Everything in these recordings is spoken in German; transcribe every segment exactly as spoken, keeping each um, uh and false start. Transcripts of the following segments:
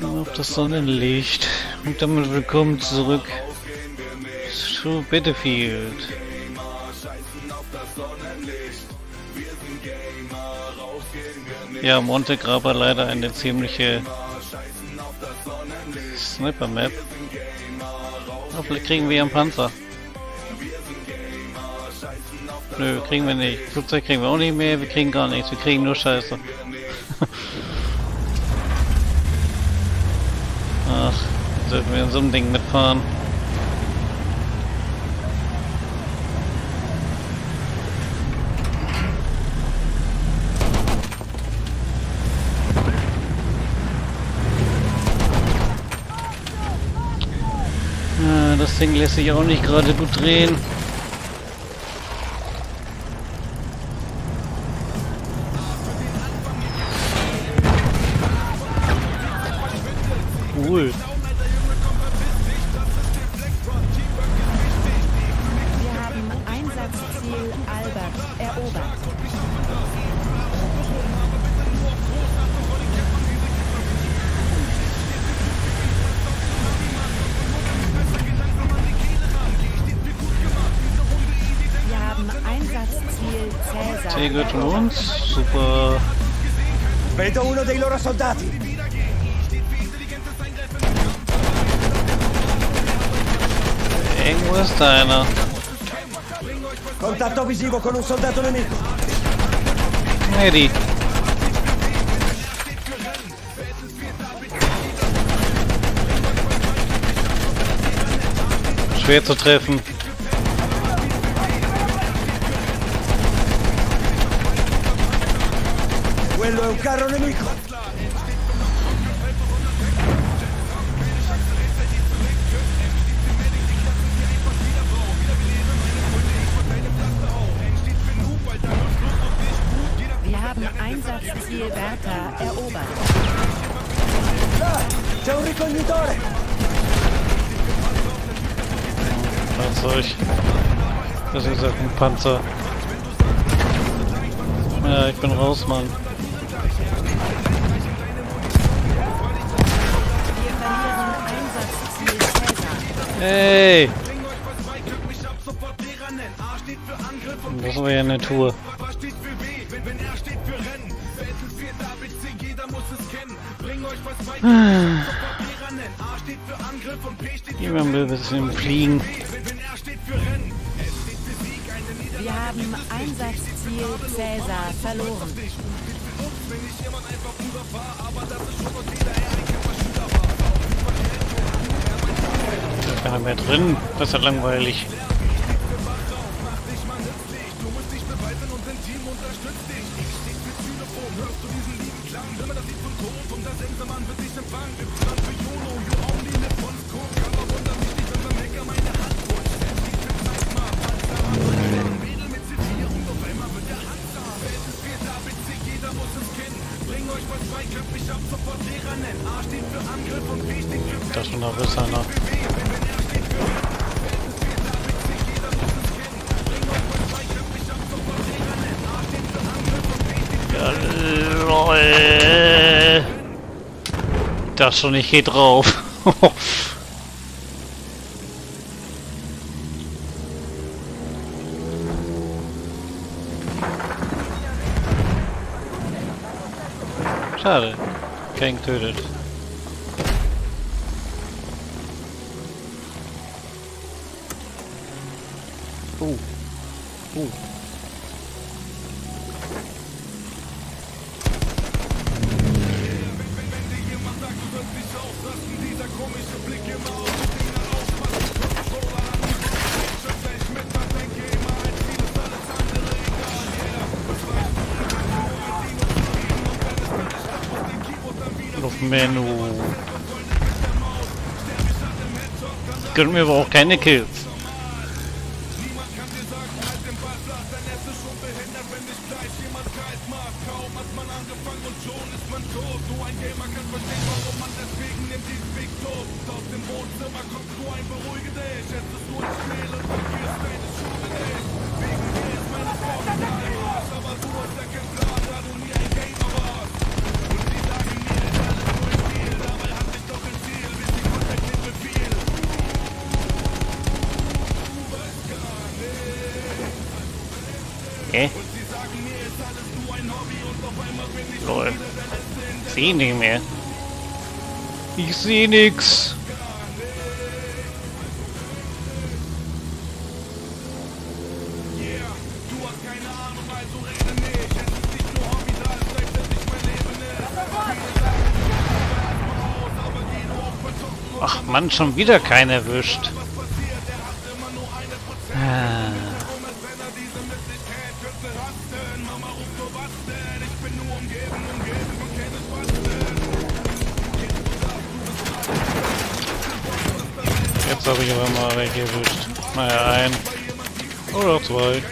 Nur auf das Sonnenlicht. Und damit willkommen zurück zu Battlefield. Ja, Monte Grappa leider eine ziemliche Sniper-Map. Oh, vielleicht kriegen wir einen Panzer. Nö, kriegen wir nicht. Flugzeug kriegen wir auch nicht mehr, wir kriegen gar nichts, wir kriegen nur Scheiße. Ach, sollten wir in so einem Ding mitfahren. Ja, das Ding lässt sich auch nicht gerade gut drehen. Cool. Wir haben Einsatzziel Albert erobert. Wir haben Einsatzziel Cäsar. Seguono uns, super. Vedo uno dei loro soldati. Irgendwo ist da einer. Contatto visivo con un soldato nemico. Eddie. Schwer zu treffen. Quello è un carro nemico. Einsatzziel Bertha erobert. Da, c'è un ricognitore. Fahrzeug. Das ist ja ein Panzer. Ja, ich bin raus, Mann. Hey! Das war ja eine Tour. Immer ein bisschen fliegen. Wir haben Einsatzziel Cäsar verloren. Da ist keiner mehr drin. Das ist ja langweilig. Da schon noch ist einer. Ja, das schon, ich geh drauf. Schade, kein getötet. Oh. Oh. Auf Menü. Können wir aber auch keine Kills. Lol. Ich sehe nicht mehr. Ich sehe nix. Ach Mann, schon wieder keinen erwischt. Jetzt habe ich aber mal welche erwischt. Naja, ein oder zwei.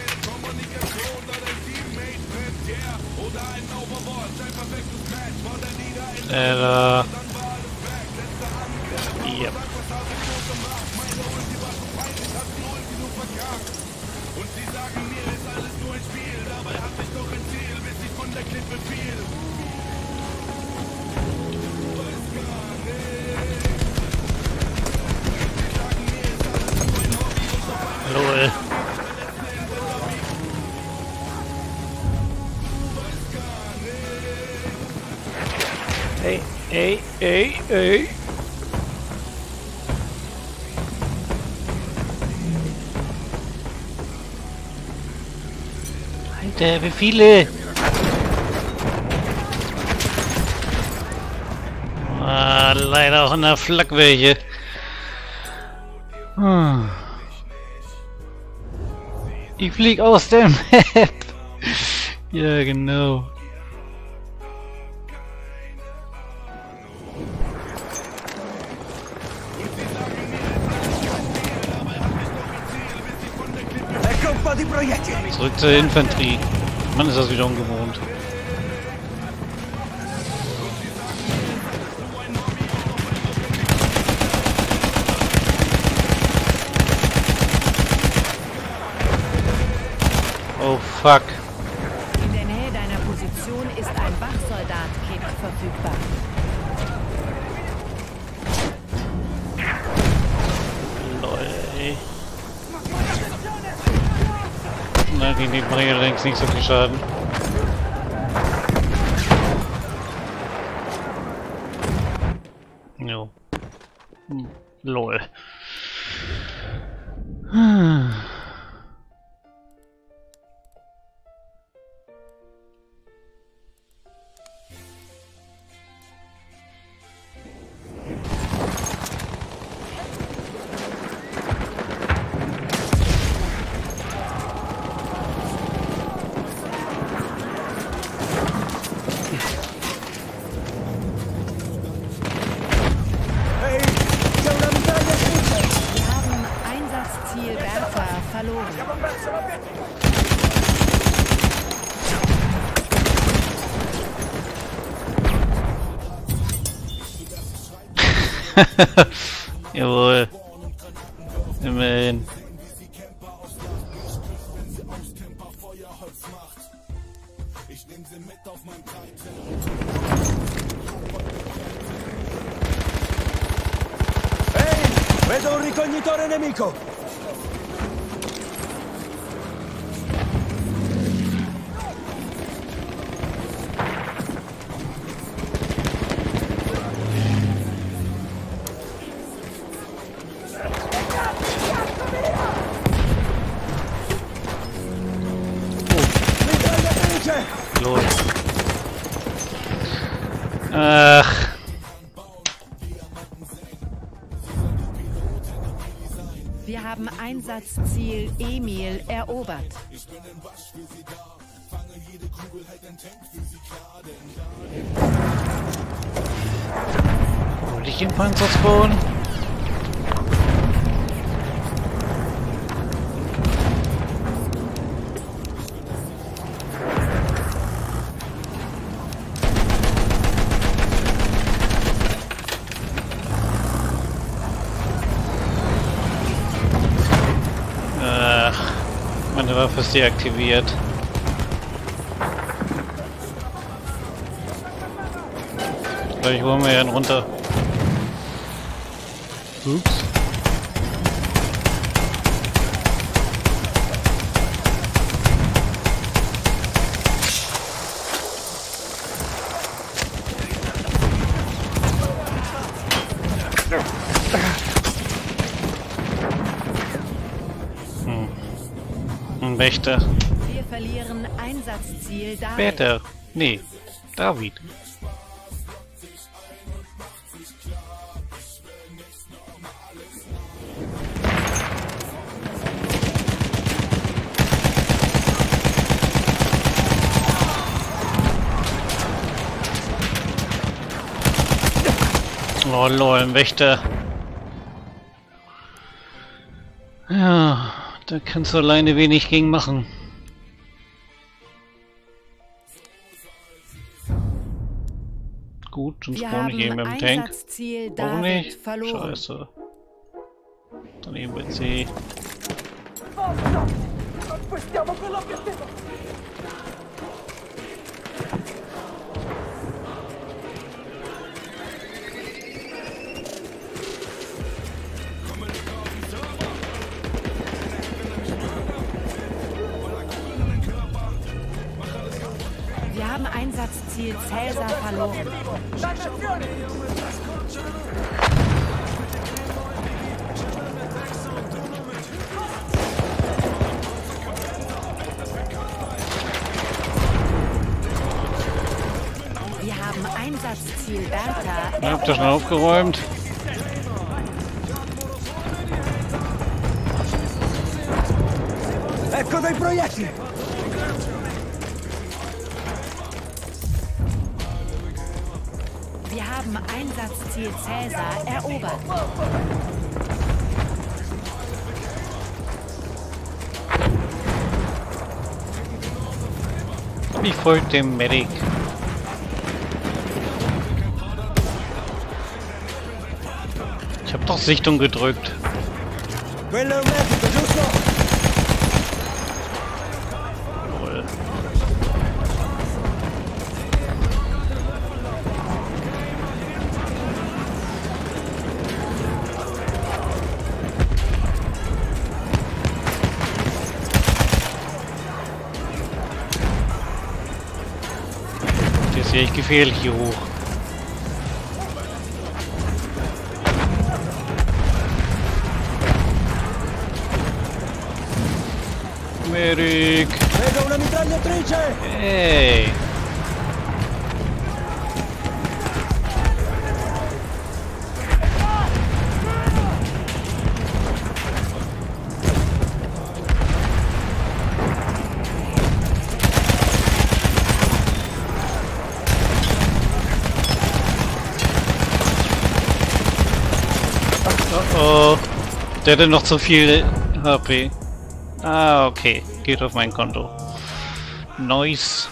Äh, yep. Lol. Hey, hey, hey, hey. Alter, wie viele? Ah, leider auch in der Flak welche. Hm. Ich flieg aus der Map. Ja, genau. Zurück zur Infanterie. Mann, ist das wieder ungewohnt. Oh fuck. In der Nähe deiner Position ist ein Wachsoldat-Kit verfügbar. Lol. Na, die bringen allerdings nicht so viel Schaden. Jo. Hm. Lol. Hm. Jawohl. Immerhin. Hey, vedo un ricognitore nemico. Ach. Wir haben Einsatzziel Emil erobert. Hol ich den Panzerspawn? Meine Waffe ist deaktiviert. Vielleicht holen wir ja einen runter. Ups. Menschenrechte. Wir verlieren Einsatzziel David. Peter. Nee, David. Oh lol, Wächter. Ja, da kannst du alleine wenig gegen machen. Gut, sonst brauche ich eben im Tank. Warum nicht? Scheiße. Dann eben mit C. Einsatzziel Cäsar verloren. Wir haben Einsatzziel Bertha. Ich hab das schon aufgeräumt. Ecco dei proiettili. Wir haben Einsatzziel Cäsar erobert. Ich folge dem Medic. Ich habe doch Sichtung gedrückt. Ich gefehle hier hoch. Medic! Hey! Oh, der hatte noch zu viel H P. Ah, okay. Geht auf mein Konto. Nice.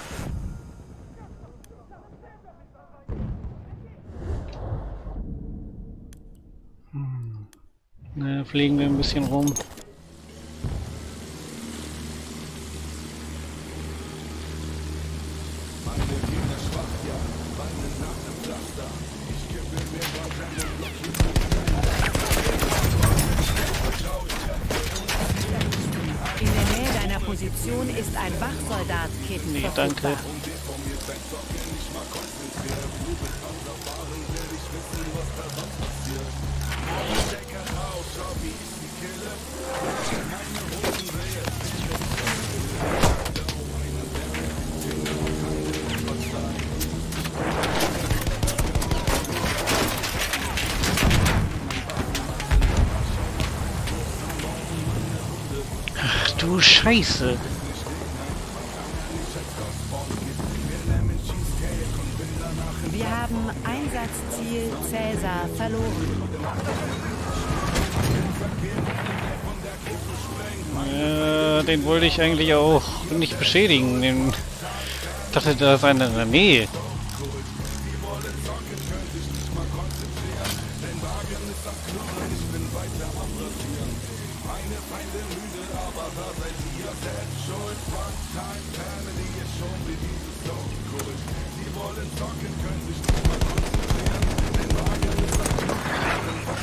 Hm. Na, fliegen wir ein bisschen rum. Ist ein Wachsoldat-Kitten. Nee, danke. Ach du Scheiße. Wir haben Einsatzziel Cäsar verloren. Äh, den wollte ich eigentlich auch nicht beschädigen. Den dachte, da ist einer in der Nähe.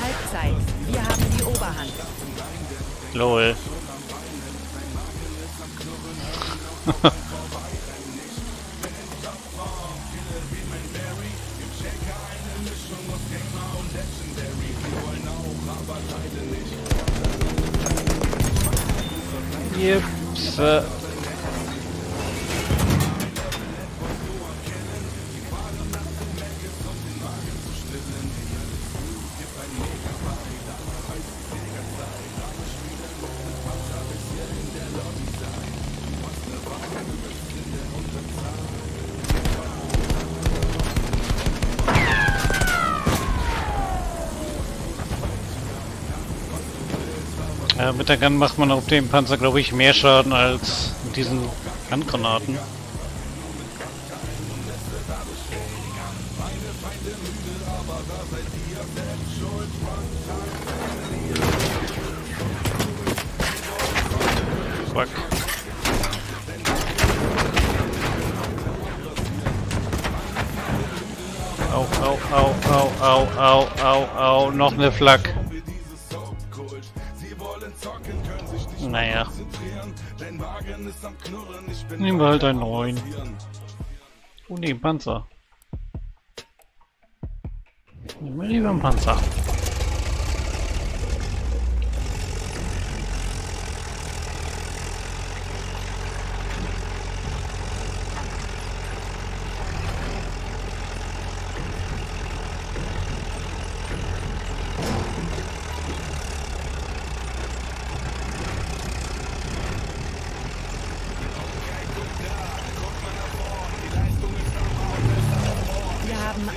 Halbzeit. Wir haben die Oberhand. Lol. Hilfe. Mit der Gun macht man auf dem Panzer, glaube ich, mehr Schaden als mit diesen Handgranaten. Fuck. Au, au, au, au, au, au, au, au, noch eine Flak. Naja. Nehmen wir halt einen neuen. Oh ne, Panzer. Nehmen wir lieber einen Panzer.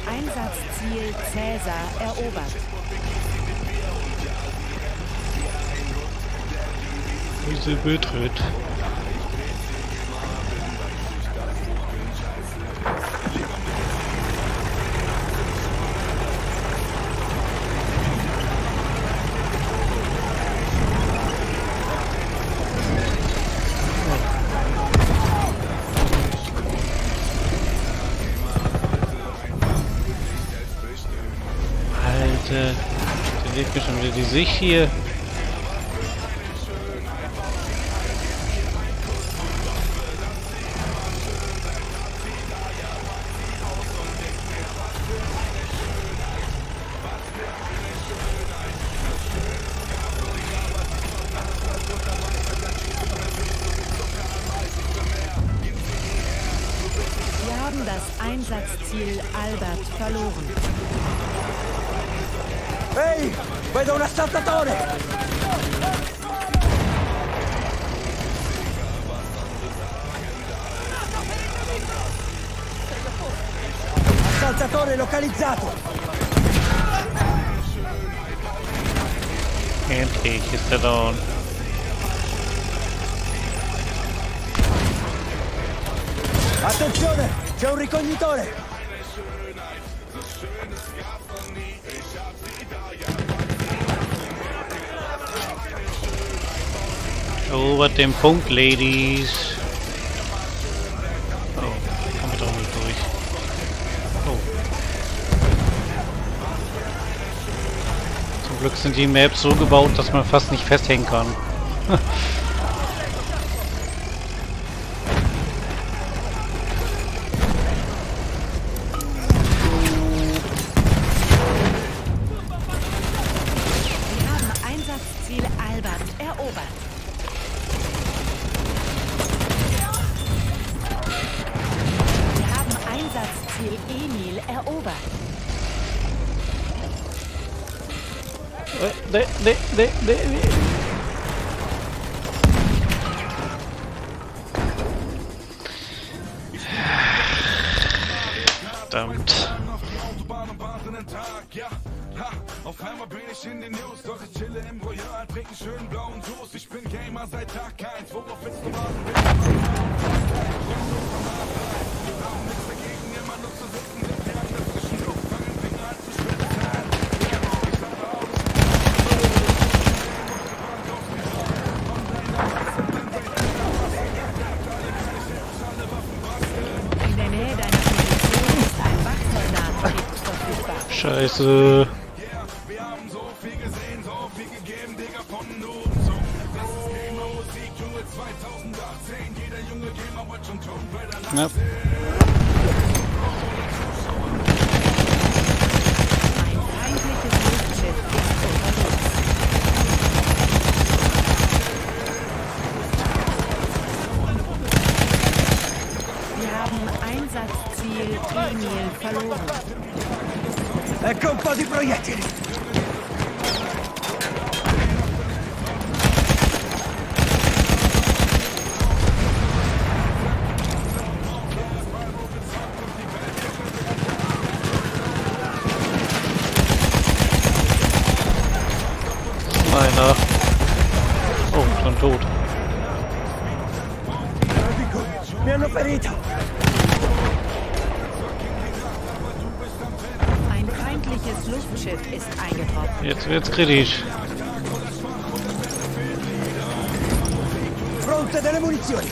Einsatzziel Cäsar erobert. Diese betritt. Der legt mir schon wieder die Sicht hier. Wir haben das Einsatzziel Albert verloren. Ehi, hey, vedo un assaltatore! Assaltatore localizzato! Entri, che sta down. Attenzione, c'è un ricognitore! Erobert den Punkt, Ladies. Oh, kommen wir doch nicht durch. Oh. Zum Glück sind die Maps so gebaut, dass man fast nicht festhängen kann. Emil erobert. Ne, ne, ne, ne, ne. Verdammt. Auf einmal bin ich in den News, doch ich chille im Royal, trinken schönen blauen Juice. Ich bin Gamer seit Tag eins, worauf willst du warten? Scheiße. Wir haben so viel gesehen, so viel gegeben, Digga, von Not. Das ist Game of Sieg, Junge zweitausendachtzehn. Jeder junge Gamer wird schon tun, weil der Lass ist. Ein feindliches Luftschiff ist unterwegs. Ziel Trimil verloren. Ecco un po' di proiettili. Einer. Oh, schon tot. Mi hanno ferito. Ein feindliches Luftschiff ist eingetroffen. Jetzt wird's kritisch. Fronte delle Munizioni.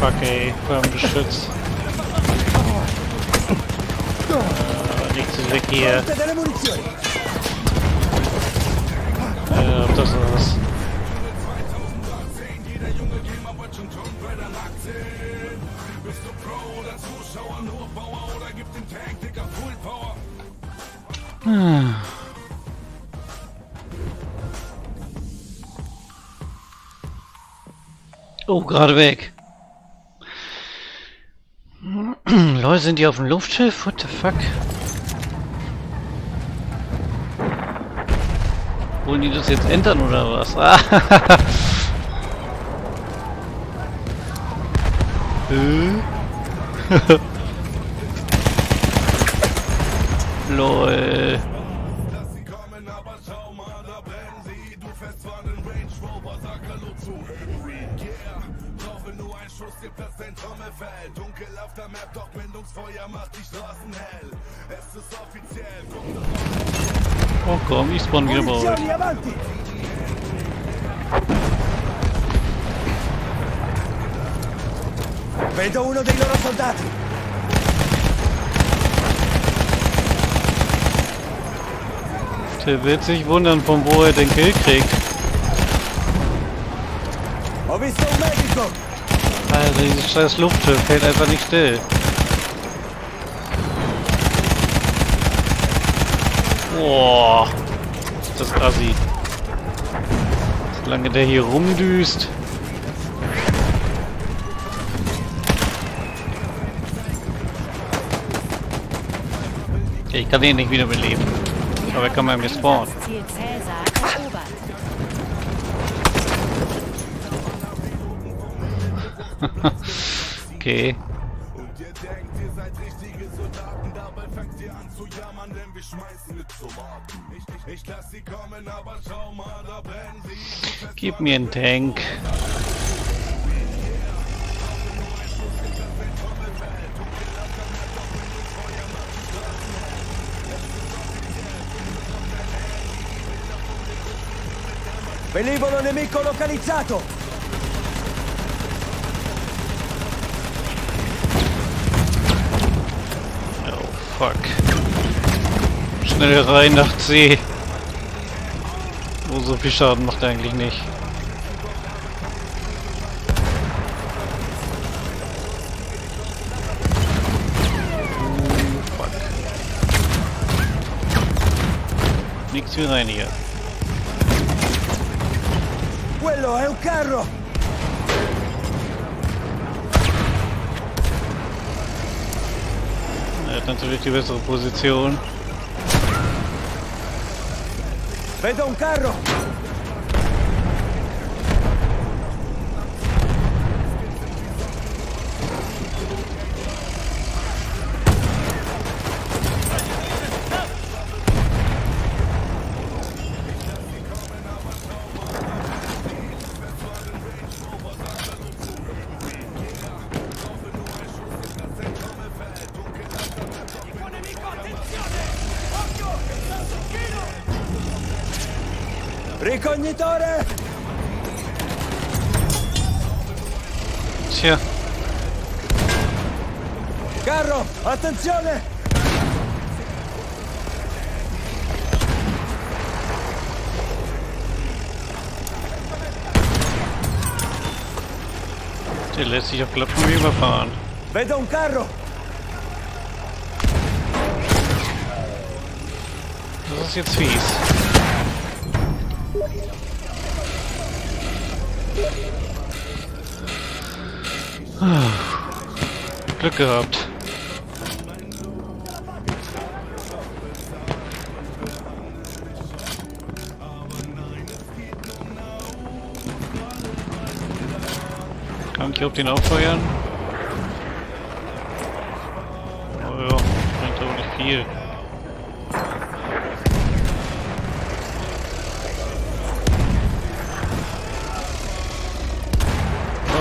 Okay, beim Geschütz. Äh, nichts ist weg hier. Äh, ob das noch was. Hm. Oh, gerade weg. Leute, sind die auf dem Luftschiff? What the fuck? Wollen die das jetzt entern oder was? Ah, lol. Oh komm, ich spawn wieder bei euch. Vedo uno dei loro soldati. Der wird sich wundern, von wo er den Kill kriegt. Also dieses scheiß Luftschiff hält einfach nicht still. Boah, ist das assi. Solange der hier rumdüst. Okay, ich kann den nicht wiederbeleben. Aber er kann bei mir spawnen. Okay. Gib mir einen Tank. Velivolo nemico localizzato! Fuck. Schnell rein nach C. Oh, so viel Schaden macht er eigentlich nicht. Fuck. Nichts wie rein hier. Quello è un carro! Natürlich die bessere Position. Vedo un carro. Ricognitore! gibt's hier? Carro, attenzione! Der lässt sich auf Klappen überfahren. Vedo un carro! Das ist jetzt fies. Glück gehabt. Kann ich auf den auffeuern? Oh ja, bringt aber nicht viel.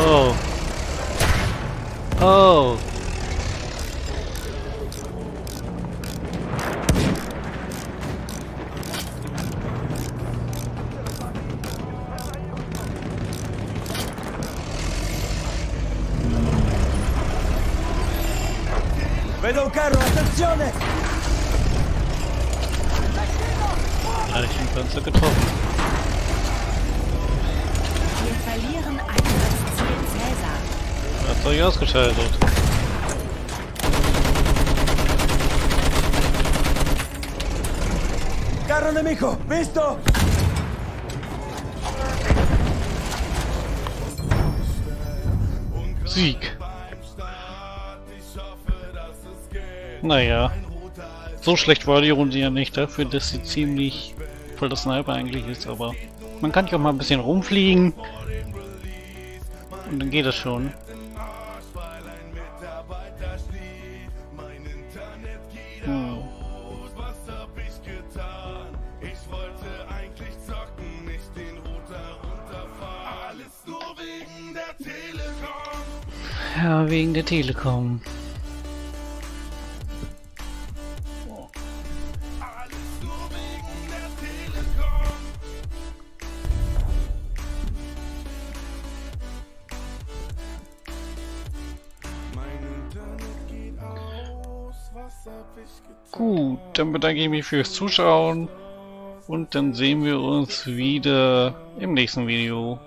Oh. Oh. Vedo un carro, attenzione! Da habe ich den Panzer getroffen. Wir verlieren Einsatzziel Cäsar. Fahrzeug ausgeschaltet. Carro nemico, visto! Sieg! Naja, so schlecht war die Runde ja nicht, dafür, dass sie ziemlich voll das Sniper eigentlich ist, aber man kann ja auch mal ein bisschen rumfliegen und dann geht das schon. Hm. Ja, wegen der Telekom. Gut, dann bedanke ich mich fürs Zuschauen und dann sehen wir uns wieder im nächsten Video.